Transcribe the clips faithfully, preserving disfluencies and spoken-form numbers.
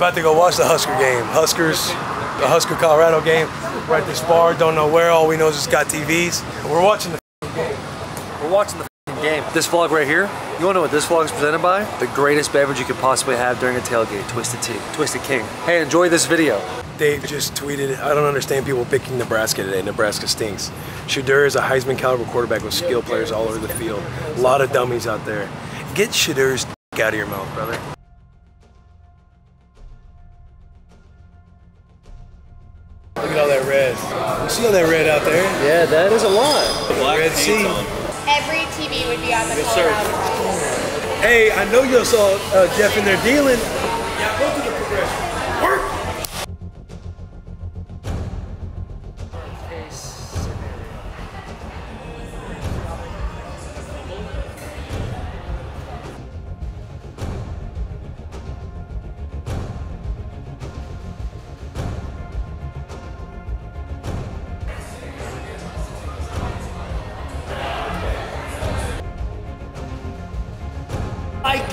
about to go watch the Husker game. Huskers, the Husker Colorado game. We're at this bar, don't know where. All we know is it's got T Vs. We're watching the game. We're watching the game. This vlog right here, you want to know what this vlog is presented by? The greatest beverage you could possibly have during a tailgate, Twisted Tea, Twisted King. Hey, enjoy this video. Dave just tweeted, I don't understand people picking Nebraska today. Nebraska stinks. Shedeur is a Heisman caliber quarterback with skill players all over the field. A lot of dummies out there. Get Shedeur's dick out of your mouth, brother. Look at all that red. You see all that red out there? Yeah, that is a lot. The black Red Sea. Every T V would be on the yes, Colorado side. Hey, I know you saw uh, Jeff in there dealing. Yeah, go to the progression. Work! My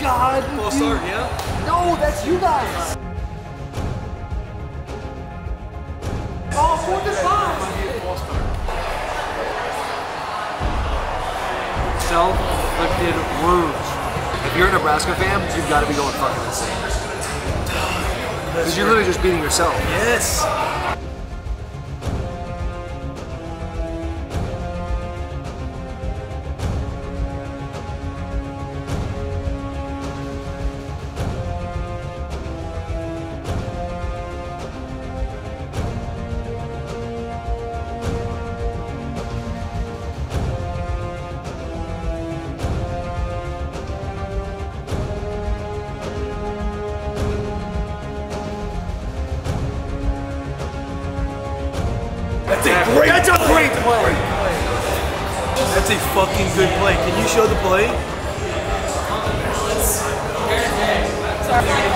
God! We'll start, yeah? No, that's you guys! Oh, fourth and five! Self-inflicted wounds. If you're a Nebraska fan, you've got to be going fucking insane. Because you're literally just beating yourself. Yes! That's a great, That's a great play. play. That's a fucking good play. Can you show the play? That's a bad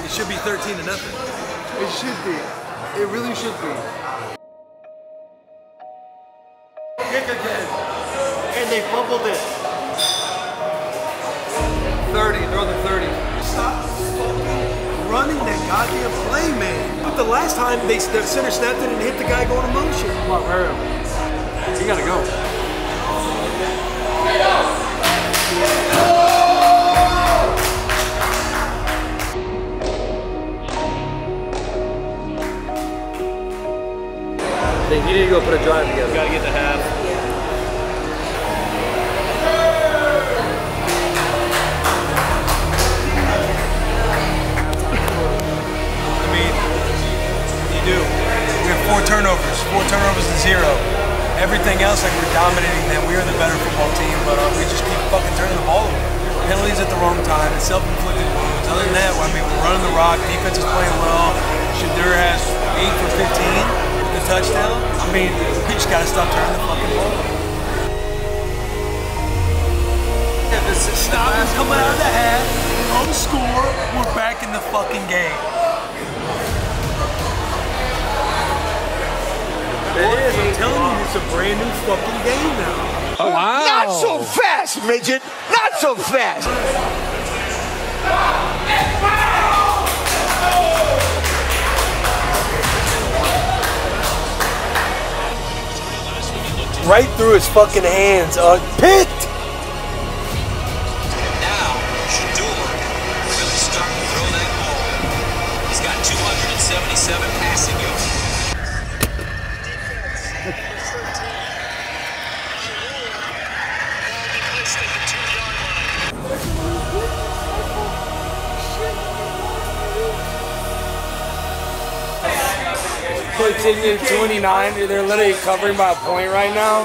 It should be thirteen to nothing. It should be. It really should be. Kick again. And they fumbled it. thirty, throw the thirty. Stop running that goddamn play, man. But the last time, they, the center snapped it and hit the guy going in motion. Come on, hurry up. You gotta go. Oh! You need to go put a drive together. You gotta get the half. I mean, you do. We have four turnovers, four turnovers to zero. Everything else, like we're dominating them. We are the better football team, but uh, we just keep fucking turning the ball over. Penalties at the wrong time, it's self-inflicted wounds. Other than that, I mean, we're running the rock, defense is playing well. Shedeur has eight for fifteen. The touchdown. I mean, we just gotta stop turning the fucking ball. Yeah, this is stop is coming out of the hat. On the score, we're back in the fucking game. It is. I'm telling you, it's a brand new fucking game now. Oh, wow. Not so fast, midget. Not so fast. right through his fucking hands, unpicked. And now Shedeur really starting to throw that ball. He's got two hundred seventy-seven passing yards. twenty-nine, they're literally covering by a point right now.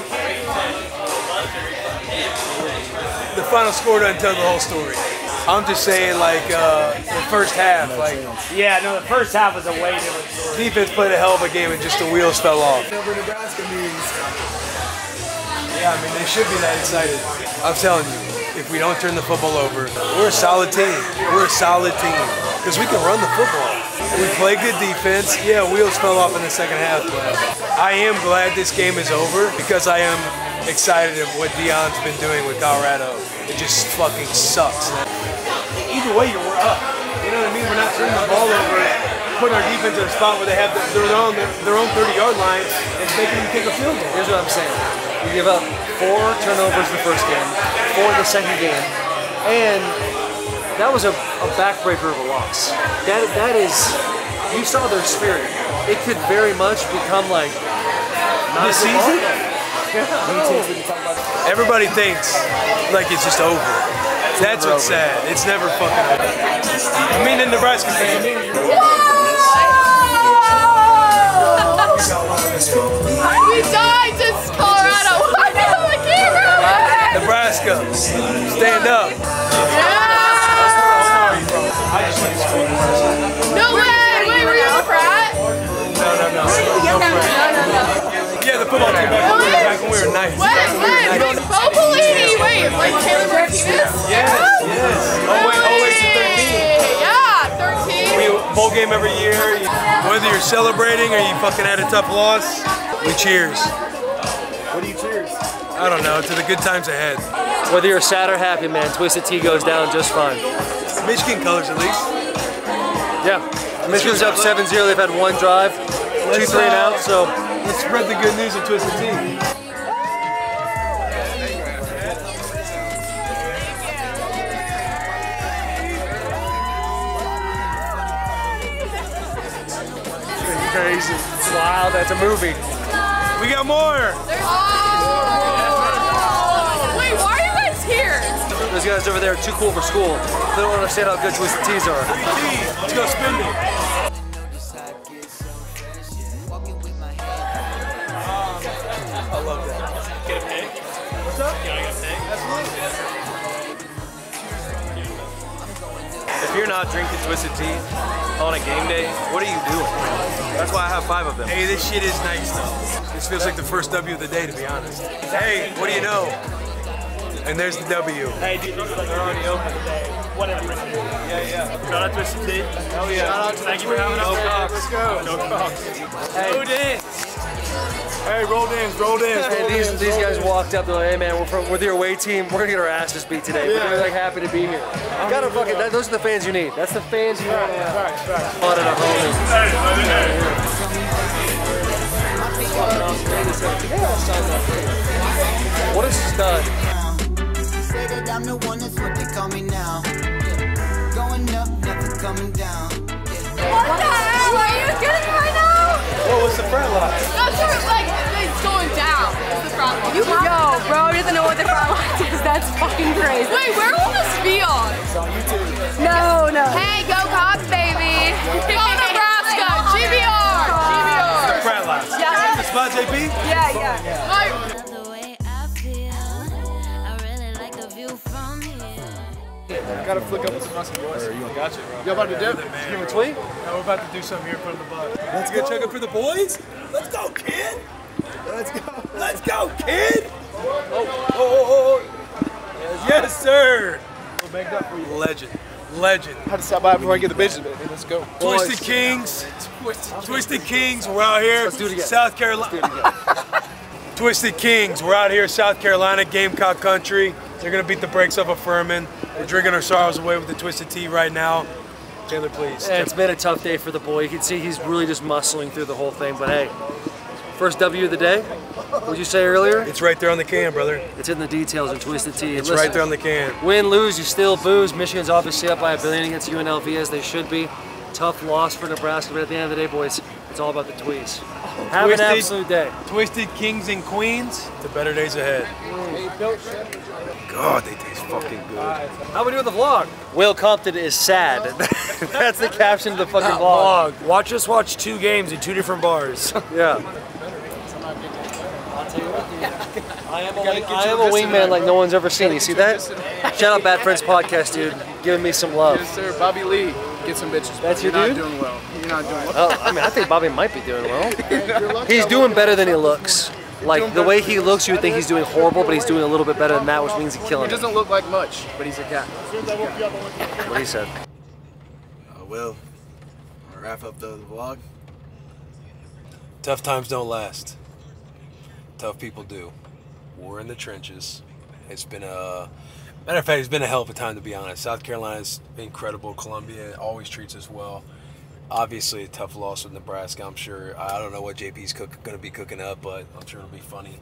The final score doesn't tell the whole story. I'm just saying, like, uh, the first half, like... Yeah, no, the first half was a way different story. Defense played a hell of a game and just the wheels fell off. Over Nebraska means... Yeah, I mean, they should be that excited. I'm telling you, if we don't turn the football over, we're a solid team. We're a solid team. Because we can run the football. We played good defense. Yeah, wheels fell off in the second half, but I am glad this game is over because I am excited at what Deion's been doing with Colorado. It just fucking sucks. Either way, we're up. You know what I mean? We're not turning the ball over, putting our defense in a spot where they have their own their own thirty-yard line and making them kick a field goal. Here's what I'm saying. We give up four turnovers the first game, four the second game, and that was a, a backbreaker of a loss. That that is, you saw their spirit. It could very much become like not this season. Yeah. No. Everybody thinks like it's just over. It's That's what's over. sad. It's never fucking over. I mean, in Nebraska fan. We died to Colorado. Why do we keep running? Nebraska, stand up. Yeah. I just went to school. No way! Wait, were you a frat? No, no, no. No, no, no. Yeah, the football team back when, back when we were nice. What? What? Like, Bo Pelini! Wait, like Caleb Martinez? Yes, oh. yes. Oh, wait, always oh, thirteen. Yeah, thirteen. We bowl game every year. Whether you're celebrating or you fucking had a tough loss, we cheers. What do you cheers? I don't know, to the good times ahead. Whether you're sad or happy, man, Twisted Tea goes down just fine. Michigan colors at least. Yeah. Michigan's up seven zero. They've had one drive, two three and out. So let's spread the good news of Twisted Tea. Crazy. Wow, that's a movie. We got more. Those guys over there are too cool for school. They don't understand how good Twisted Teas are. Let's go spin me. I love that. Get a pick? What's up? Can I get a pick? Absolutely. If you're not drinking Twisted Tea on a game day, what are you doing? That's why I have five of them. Hey, this shit is nice though. This feels like the first W of the day, to be honest. Hey, what do you know? And there's the W. Hey, dude, these are already open today. Whatever. Yeah, yeah. Shout out to Twisted Tea. Hell yeah. Shout out to Thank you for having us. Gamecocks. Let's go. Gamecocks. Hey. Roll dance. Hey, roll dance, roll dance. Hey, roll these dance, these guys dance. walked up. They're like, hey, man, we're from with your away team. We're gonna get our asses beat today. Yeah. But they're like happy to be here. I'm gotta fucking. That, those are the fans you need. That's the fans you need. Right, right, right. All right, all right. Hey, what a stud. I'm the one, that's what they call me now. Yeah. Going up, nothing coming down. Yeah. What the hell are you doing right now? Well, what's the front line? No, sure, like, it's going down. It's the front line. You, yo, bro doesn't know what the front line is. That's fucking crazy. Wait, where will this be on? It's on YouTube. No, no. Hey, go Cops, baby. Go Nebraska, G B R. G B R. It's the front line. Yeah. The spot, J P? Yeah, yeah. yeah. Like, gotta flick up with some muscle boys. You gotcha, bro. You about to do it, man? Give a tweet? No, we're about to do something here in front of the bus. Let's go check up for the boys. Let's go, kid. Let's go. Let's go, kid. Oh, oh, oh, oh. Yes, sir. We'll make that for you. Legend. Legend. I had to stop by before I get the bitches, baby. Let's go. Twisted Kings. Twisted Kings. We're out here. Let's do it again. South Carolina. Twisted Kings. We're out here, South Carolina, Gamecock country. They're gonna beat the brakes off of Furman. We're drinking our sorrows away with the Twisted Tea right now. Taylor, please. It's been a tough day for the boy. You can see he's really just muscling through the whole thing, but hey, First W of the day, what did you say earlier? It's right there on the can, brother. It's in the details in Twisted Tea. It's Listen, right there on the can. Win, lose, you still booze. Michigan's obviously up by a billion against U N L V, as they should be. Tough loss for Nebraska, but at the end of the day, boys, it's all about the tweets. Have Twisted, an absolute day. Twisted kings and queens. The better days ahead. God, they taste fucking good. How we doing the vlog? Will Compton is sad. That's the caption of the fucking vlog. vlog. Watch us watch two games at two different bars. Yeah. I am a, I am a wingman like no one's ever seen. You see that? Shout out Bad Friends Podcast, dude. Giving me some love. Yes, sir. Bobby Lee. Get some bitches. That's your dude? You're not doing well. You're not doing well. Oh, I mean, I think Bobby might be doing well. He's doing better than he looks. Like, the way he looks, you would think he's doing horrible, but he's doing a little bit better than that, which means he's killing it. He doesn't look like much, but he's a cat. He's a cat. What he said. Uh, Will, I'll wrap up the vlog. Tough times don't last. Tough people do. War in the trenches. It's been a... Matter of fact, it's been a hell of a time, to be honest. South Carolina's incredible. Columbia always treats us well. Obviously, a tough loss with Nebraska, I'm sure. I don't know what J P's cook, going to be cooking up, but I'm sure it'll be funny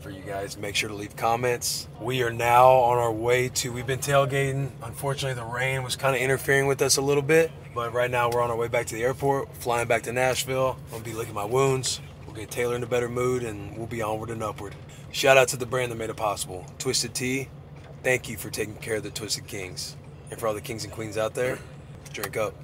for you guys. Make sure to leave comments. We are now on our way to, we've been tailgating. Unfortunately, the rain was kind of interfering with us a little bit, but right now we're on our way back to the airport, flying back to Nashville. I'm going to be licking my wounds. We'll get Taylor in a better mood, and we'll be onward and upward. Shout out to the brand that made it possible, Twisted Tea. Thank you for taking care of the Twisted Kings. And for all the kings and queens out there, drink up.